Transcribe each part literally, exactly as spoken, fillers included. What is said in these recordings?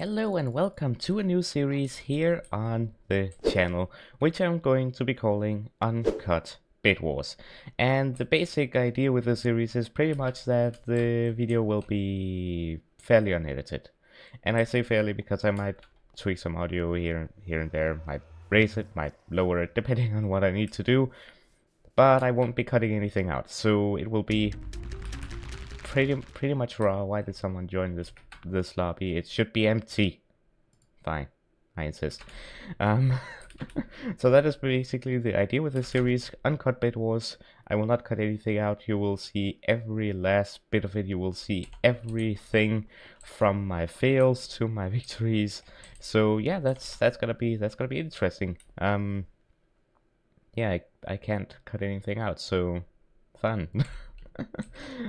Hello and welcome to a new series here on the channel, which I'm going to be calling Uncut Bedwars. And the basic idea with the series is pretty much that the video will be fairly unedited. And I say fairly because I might tweak some audio here, here and there, might raise it, might lower it, depending on what I need to do. But I won't be cutting anything out, so it will be pretty, pretty much raw. Why did someone join this? This lobby, it should be empty. Fine, I insist. Um, so that is basically the idea with this series, Uncut Bedwars. I will not cut anything out. You will see every last bit of it. You will see everything from my fails to my victories. So yeah, that's that's gonna be that's gonna be interesting. Um, yeah, I, I can't cut anything out. So fun,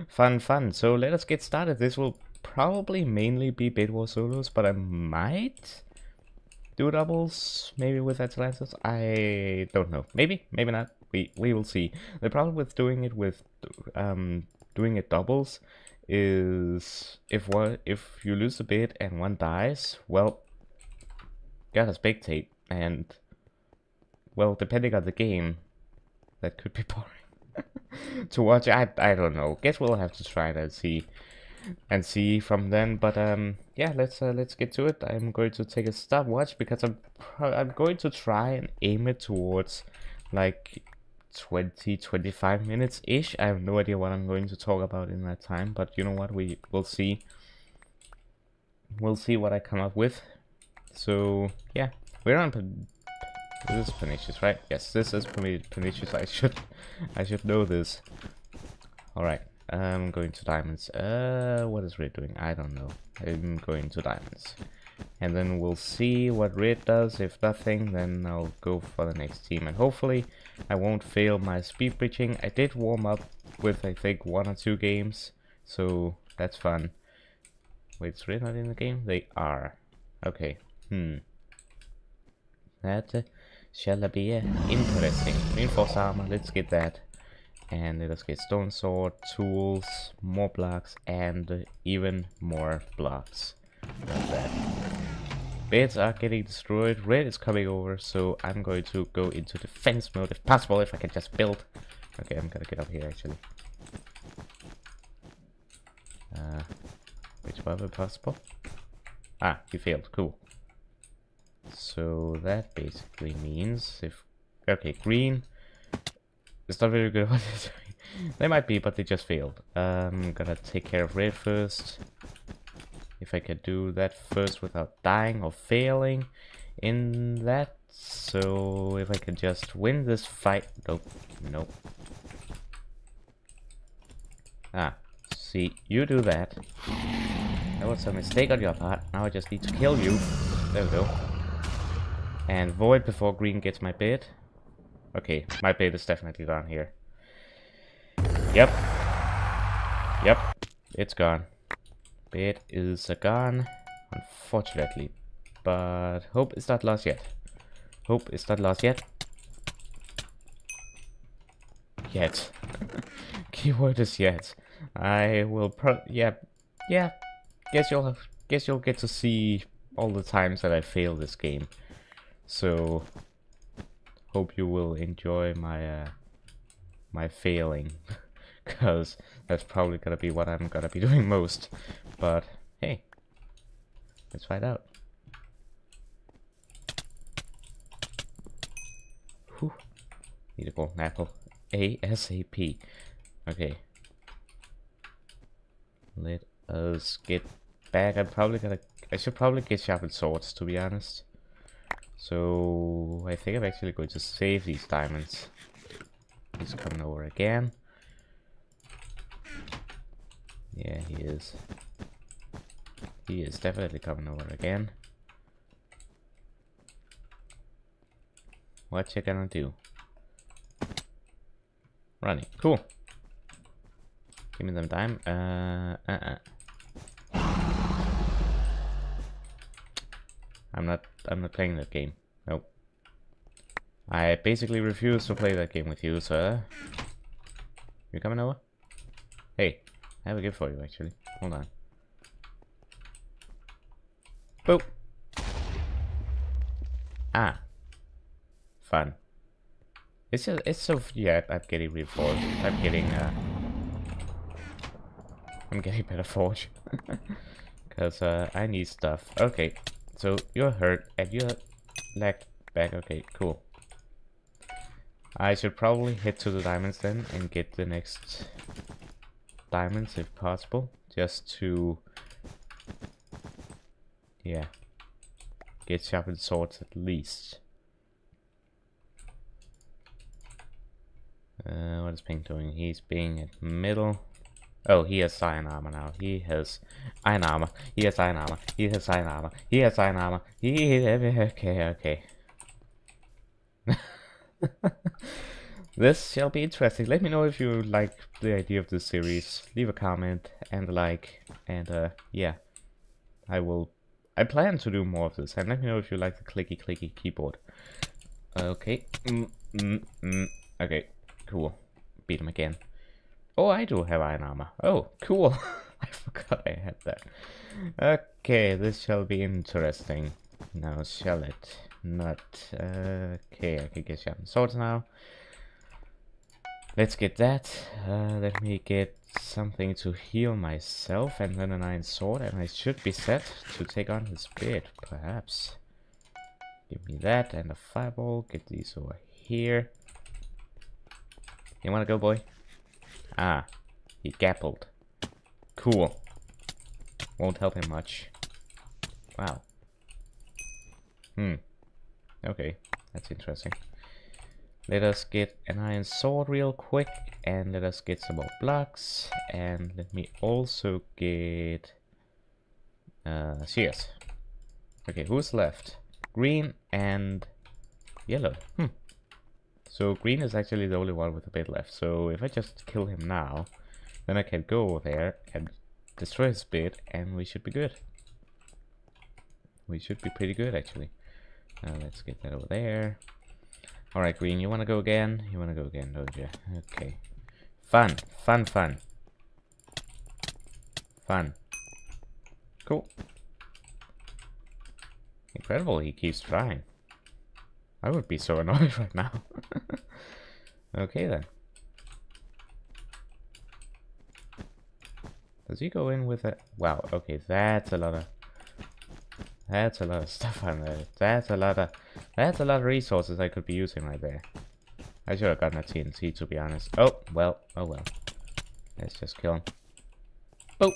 fun, fun. So let us get started. This will probably mainly be Bedwars solos, but I might do doubles, maybe with Atalantas. I don't know. Maybe, maybe not. We we will see. The problem with doing it with um doing it doubles is if one if you lose a bid and one dies, well, gotta spectate, and well, depending on the game, that could be boring to watch. I I don't know. Guess we'll have to try it and see. And see from then, but um, yeah, let's uh, let's get to it. I'm going to take a stopwatch because I'm I'm going to try and aim it towards like twenty, twenty-five minutes ish. I have no idea what I'm going to talk about in that time, but you know what? We will see. We'll see what I come up with. So yeah, we're on. This is pernicious, right? Yes, this is pernicious. I should I should know this. All right. I'm going to diamonds. Uh, what is red doing? I don't know. I'm going to diamonds. And then we'll see what red does. If nothing, then I'll go for the next team. And hopefully I won't fail my speed breaching. I did warm up with, I think, one or two games. So that's fun. Wait, is red not in the game? They are. Okay. Hmm. That uh, shall be uh, interesting. Reinforce armor. Let's get that. And let us get stone sword, tools, more blocks, and even more blocks. Not bad. Beds are getting destroyed. Red is coming over, so I'm going to go into defense mode if possible, if I can just build. Okay, I'm gonna get up here actually. Uh, which was impossible? Ah, you failed. Cool. So that basically means if... Okay, green. It's not very good what they're doing. They might be, but they just failed. I'm um, gonna take care of red first. If I can do that first without dying or failing in that. So if I can just win this fight. Nope. Nope. Ah. See, you do that. That was a mistake on your part. Now I just need to kill you. There we go. And void before green gets my bed. Okay, my blade is definitely down here. Yep. Yep. It's gone. Blade is uh, gone, unfortunately. But hope is not lost yet. Hope is not lost yet. Yet. Keyword is yet. I will pro... Yeah. Yeah. Guess you'll have... Guess you'll get to see all the times that I fail this game. So... hope you will enjoy my uh, my failing, because that's probably gonna be what I'm gonna be doing most. But hey, let's find out. Whew. Need a golden apple ASAP. Okay, let us get back. I'm probably gonna. I should probably get sharpened swords, to be honest. So I think I'm actually going to save these diamonds. He's coming over again. Yeah, he is. He is definitely coming over again. What you gonna do? Running. Cool. Give me them dime. Uh, uh, uh. I'm not. I'm not playing that game. Nope. I basically refuse to play that game with you, sir. You coming over? Hey, I have a gift for you, actually. Hold on. Boop. Ah. Fun. It's just, it's so, yeah, I'm getting reforged. I'm getting, uh, I'm getting better forge. Because uh, I need stuff. Okay, so you're hurt and you're lagged back. Okay, cool. I should probably head to the diamonds then and get the next diamonds if possible. Just to, yeah, get sharpened swords at least. Uh, what is Pink doing? He's being at middle. Oh, he has iron armor now. He has iron armor. He has iron armor. He has iron armor. He has iron armor. He has iron armor. Okay, okay. This shall be interesting. Let me know if you like the idea of this series. Leave a comment and a like. And uh, yeah, I will. I plan to do more of this. And let me know if you like the clicky clicky keyboard. Okay. Mm, mm, mm. Okay. Cool. Beat him again. Oh, I do have iron armor. Oh, cool. I forgot I had that. Okay, this shall be interesting. Now, shall it not? Uh, okay, I can get sharpened swords now. Let's get that. Uh, let me get something to heal myself and then an iron sword, and I should be set to take on his beard, perhaps. Give me that and a fireball. Get these over here. You wanna go, boy? Ah, he gappled. Cool. Won't help him much. Wow. Hmm. Okay, that's interesting. Let us get an iron sword real quick, and let us get some more blocks, and let me also get uh, shears. Okay, who's left? Green and yellow. Hmm. So green is actually the only one with a bit left, so if I just kill him now, then I can go over there and destroy his bit, and we should be good. We should be pretty good, actually. Uh, let's get that over there. Alright, green, you wanna go again? You wanna go again, don't you? Okay. Fun, fun, fun. Fun. Cool. Incredible, he keeps trying. I would be so annoyed right now. Okay then. Does he go in with a... Wow, okay, that's a lot of... That's a lot of stuff on there. That's a lot of... That's a lot of resources I could be using right there. I should have gotten a T N T, to be honest. Oh, well, oh well. Let's just kill him. Boop!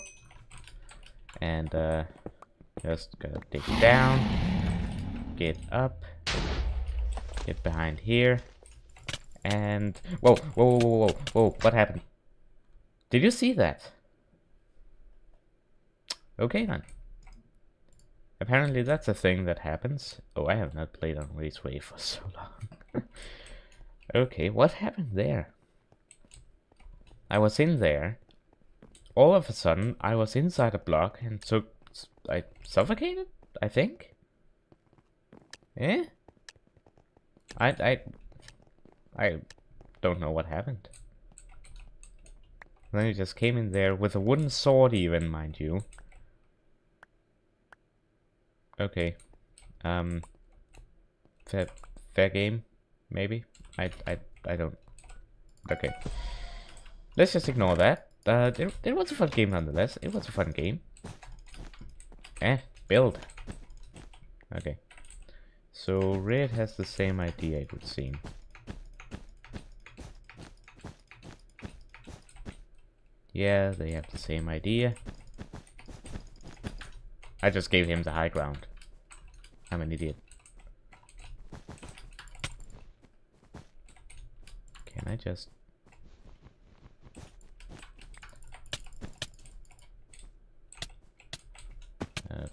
And, uh... just gotta dig down. Get up. Get behind here, and whoa, whoa, whoa, whoa, whoa! What happened? Did you see that? Okay then. Apparently that's a thing that happens. Oh, I have not played on Raceway for so long. Okay, what happened there? I was in there. All of a sudden, I was inside a block and took. I suffocated. I think. Eh? I, I, I don't know what happened. And then he just came in there with a wooden sword even, mind you. Okay. Um, fair, fair game, maybe? I, I, I don't... Okay. Let's just ignore that. Uh, it, it was a fun game nonetheless. It was a fun game. Eh, build. Okay. So red has the same idea, it would seem. Yeah, they have the same idea. I just gave him the high ground. I'm an idiot. Can I just...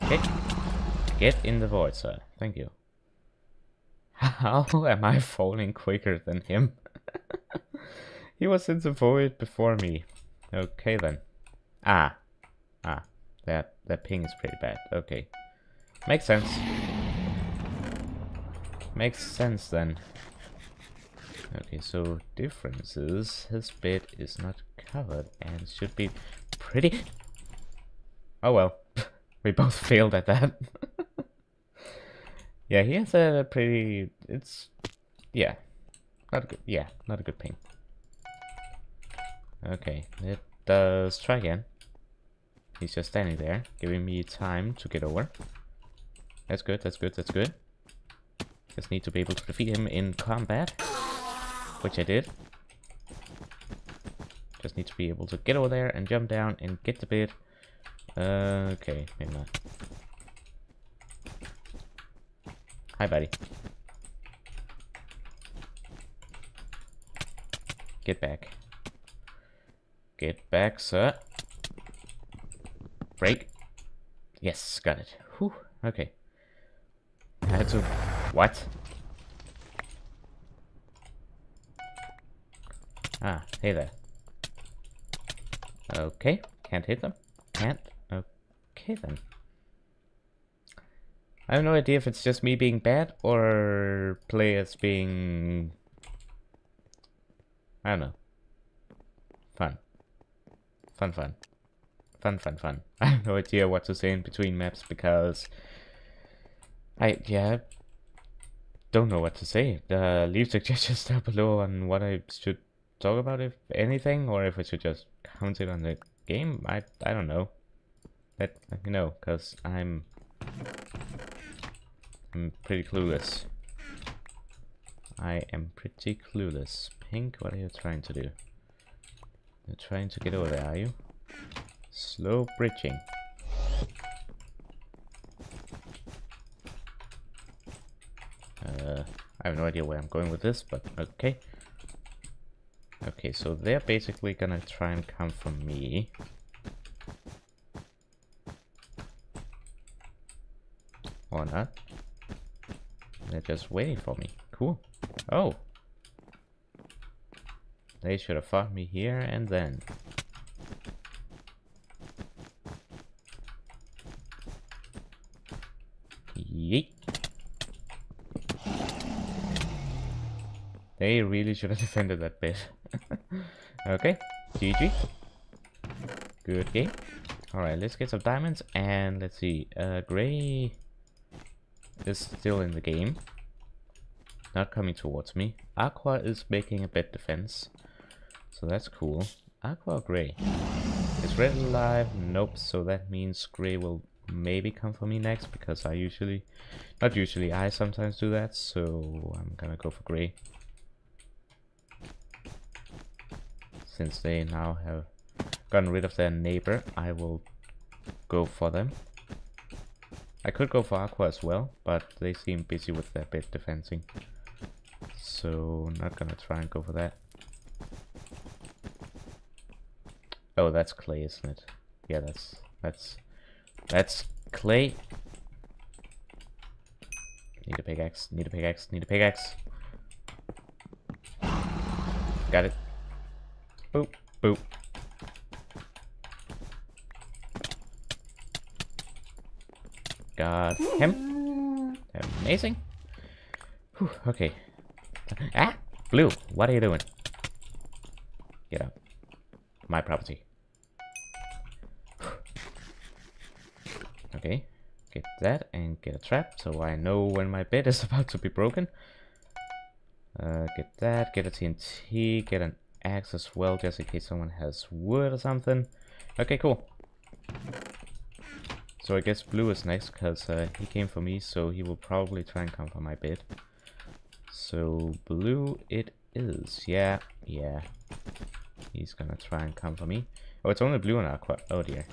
Okay. Get in the void, sir. Thank you. How am I falling quicker than him? He was in the void before me. Okay then. Ah. Ah. That that ping is pretty bad. Okay. Makes sense. Makes sense then. Okay, so differences. His bit is not covered and should be pretty... Oh well. We both failed at that. Yeah, he has a pretty, it's, yeah, not a good, yeah, not a good ping. Okay, it does try again. He's just standing there, giving me time to get over. That's good, that's good, that's good. Just need to be able to defeat him in combat, which I did. Just need to be able to get over there and jump down and get the bit. Uh, okay, maybe not. Hi, buddy. Get back. Get back, sir. Break. Yes, got it. Whew. Okay. I had to... What? Ah, hey there. Okay, can't hit them. Can't. Okay then. I have no idea if it's just me being bad or players being... I don't know. Fun. Fun, fun. Fun, fun, fun. I have no idea what to say in between maps because... I, yeah... don't know what to say. Uh, leave suggestions down below on what I should talk about, if anything, or if I should just count it on the game. I, I don't know. Let me know, because I'm... I'm pretty clueless. I am pretty clueless. Pink, what are you trying to do? You're trying to get over there, are you? Slow bridging. Uh, I have no idea where I'm going with this, but okay. Okay, so they're basically gonna try and come for me. Or not. They're just waiting for me. Cool. Oh. They should have fought me here and then. Yeet. They really should have defended that bit. Okay. G G. Good game. Alright, let's get some diamonds and let's see. Uh, gray... is still in the game, not coming towards me. Aqua is making a bed defense, so that's cool. Aqua or Gray? Is Red alive? Nope, so that means Gray will maybe come for me next, because I usually, not usually, I sometimes do that, so I'm gonna go for Gray. Since they now have gotten rid of their neighbor, I will go for them. I could go for Aqua as well, but they seem busy with their bit defensing, so not gonna try and go for that. Oh, that's Clay, isn't it? Yeah, that's that's that's Clay. Need a pickaxe. Need a pickaxe. Need a pickaxe. Got it. Boop boop. Got him. Amazing. Whew, okay. Ah! Blue, what are you doing? Get up. My property. Okay. Get that and get a trap so I know when my bed is about to be broken. Uh, get that. Get a T N T. Get an axe as well just in case someone has wood or something. Okay, cool. So I guess Blue is next, because uh, he came for me, so he will probably try and come for my bed. So Blue it is. Yeah, yeah. He's gonna try and come for me. Oh, it's only Blue and Aqua. Oh dear.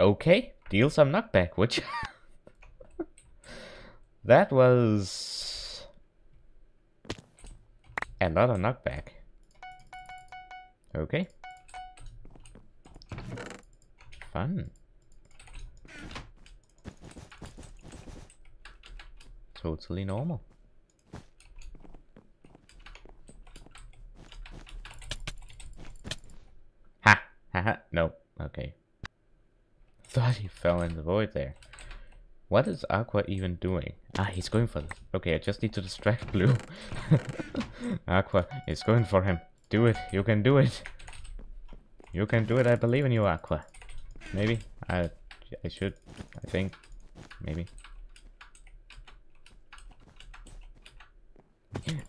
Okay, deal some knockback, which... that was... a lot of knockback. Okay. Fun. Totally normal. Ha! Haha! No. Okay. Thought he fell in the void there. What is Aqua even doing? Ah, he's going for... Okay, I just need to distract Blue. Aqua is going for him. Do it. You can do it. You can do it. I believe in you, Aqua. Maybe. I, I should. I think. Maybe.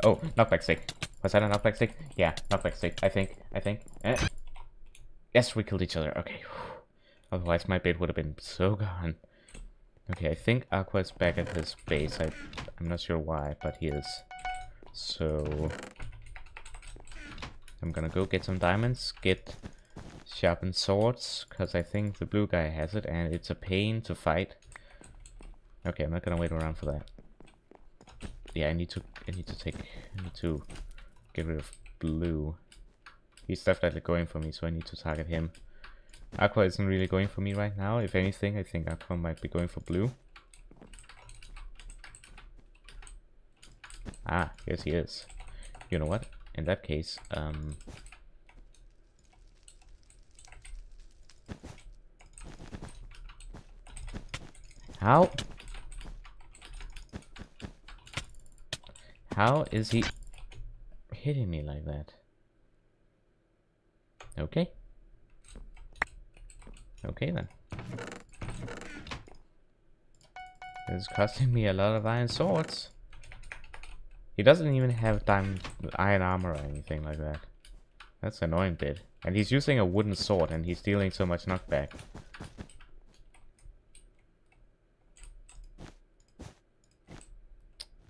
Oh, knockback stick. Was that a knockback stick? Yeah, knockback stick. I think. I think. Eh. Yes, we killed each other. Okay. Otherwise, my bait would have been so gone. Okay, I think Aqua's back at his base. I, I'm not sure why, but he is. So I'm gonna go get some diamonds, get sharpened swords, because I think the blue guy has it, and it's a pain to fight. Okay, I'm not gonna wait around for that. Yeah, I need to. I need to take. I need to get rid of blue. He's definitely going for me, so I need to target him. Aqua isn't really going for me right now. If anything, I think Aqua might be going for blue. Ah, yes he is. You know what? In that case, um... How? How is he hitting me like that? Okay. Okay then. It's costing me a lot of iron swords. He doesn't even have diamond iron armor or anything like that. That's annoying bit. And he's using a wooden sword and he's dealing so much knockback.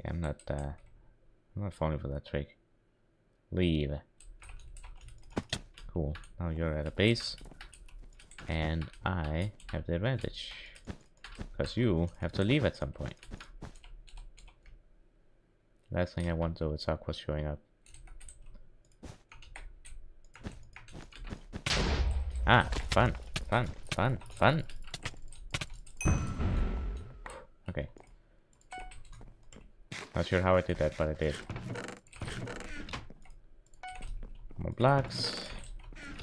Yeah, I'm not uh I'm not falling for that trick. Leave. Cool. Now you're at a base. And I have the advantage, because you have to leave at some point. Last thing I want though is Aqua showing up. Ah, fun, fun, fun, fun. Okay. Not sure how I did that, but I did. More blocks.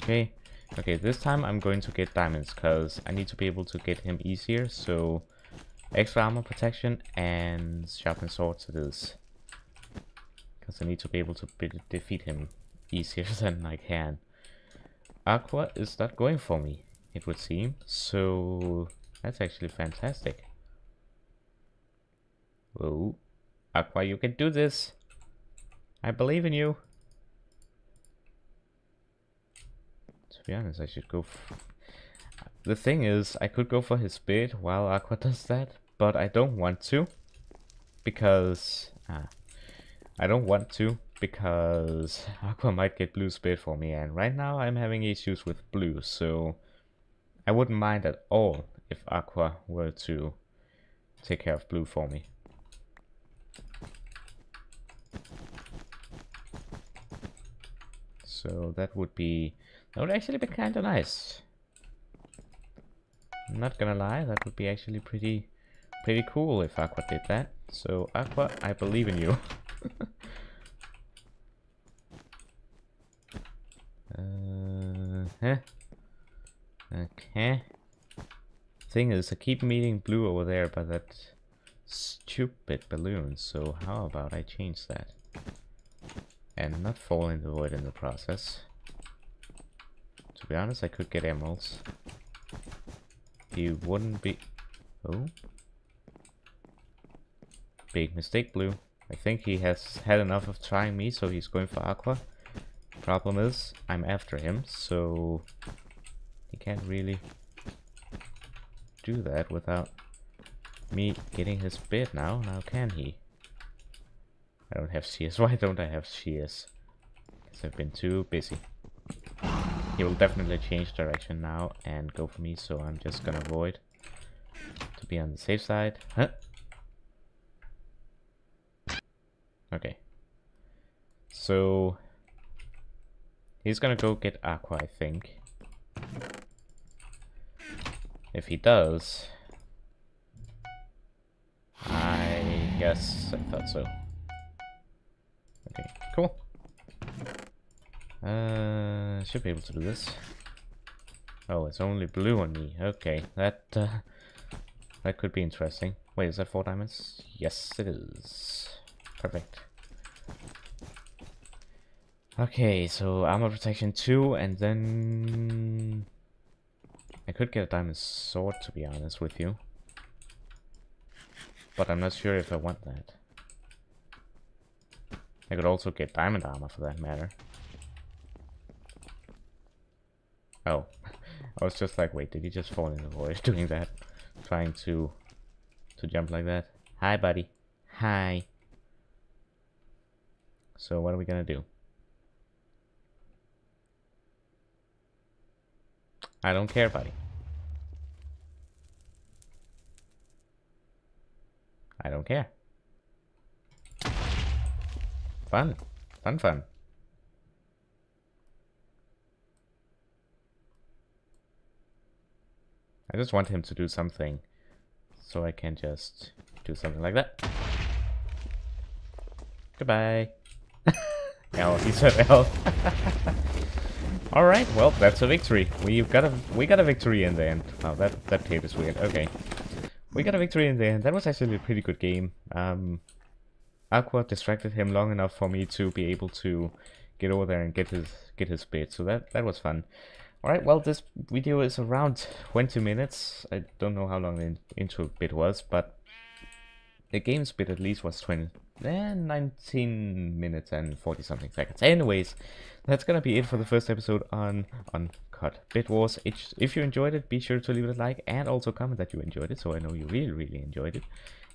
Okay. Okay, this time I'm going to get diamonds, because I need to be able to get him easier, so extra armor protection and sharpened swords it is. Because I need to be able to be defeat him easier than I can. Aqua is not going for me, it would seem, so that's actually fantastic. Whoa, Aqua, you can do this! I believe in you! To be honest, I should go for... The thing is, I could go for his bait while Aqua does that, but I don't want to. Because... Ah, I don't want to, because Aqua might get blue's bait for me, and right now I'm having issues with blue, so... I wouldn't mind at all if Aqua were to take care of blue for me. So that would be... That would actually be kinda nice. I'm not gonna lie, that would be actually pretty pretty cool if Aqua did that. So Aqua, I believe in you. uh-huh. Okay. Thing is, I keep meeting blue over there by that stupid balloon, so how about I change that? And not fall in the void in the process. To be honest, I could get emeralds. He wouldn't be... Oh? Big mistake, blue. I think he has had enough of trying me, so he's going for Aqua. Problem is, I'm after him, so... He can't really do that without me getting his bit now. Now can he? I don't have shears. Why don't I have shears? Because I've been too busy. He will definitely change direction now and go for me, so I'm just gonna avoid to be on the safe side. Huh? Okay. So he's gonna go get Aqua, I think. If he does, I guess I thought so. Okay, cool. Uh, should be able to do this. Oh, it's only blue on me. Okay, that uh, that could be interesting. Wait, is that four diamonds? Yes, it is. Perfect. Okay, so armor protection two, and then I could get a diamond sword, to be honest with you. But I'm not sure if I want that. I could also get diamond armor for that matter. Oh. I was just like, wait, did he just fall in the void doing that? Trying to to jump like that. Hi, buddy. Hi. So what are we gonna do? I don't care, buddy. I don't care. Fun. Fun, fun. I just want him to do something, so I can just do something like that. Goodbye. L, he said L. Alright, well, that's a victory. We've got a, we got a victory in the end. Oh, that, that tape is weird. Okay. We got a victory in the end. That was actually a pretty good game. Um, Aqua distracted him long enough for me to be able to get over there and get his get his bit. So that, that was fun. Alright, well, this video is around twenty minutes. I don't know how long the intro bit was, but the game's bit at least was twenty... Then nineteen minutes and forty something seconds. Anyways, that's gonna be it for the first episode on Uncut Bedwars. If you enjoyed it, be sure to leave it a like and also comment that you enjoyed it, so I know you really, really enjoyed it.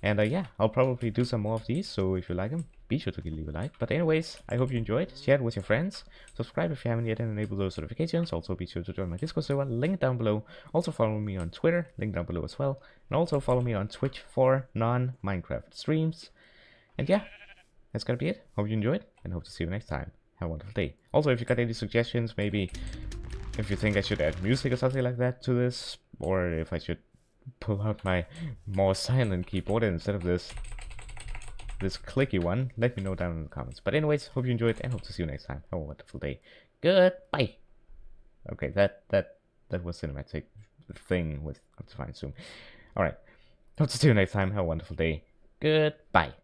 And uh, yeah, I'll probably do some more of these, so if you like them, be sure to leave a like. But anyways, I hope you enjoyed. Share it with your friends. Subscribe if you haven't yet and enable those notifications. Also, be sure to join my Discord server, link down below. Also, follow me on Twitter, link down below as well. And also, follow me on Twitch for non-Minecraft streams. And yeah, that's gonna be it. Hope you enjoyed, and hope to see you next time. Have a wonderful day. Also, if you got any suggestions, maybe if you think I should add music or something like that to this, or if I should pull out my more silent keyboard instead of this this clicky one, let me know down in the comments. But anyways, hope you enjoyed, and hope to see you next time. Have a wonderful day. Goodbye. Okay, that that that was cinematic thing with up to find soon. All right, hope to see you next time. Have a wonderful day. Goodbye.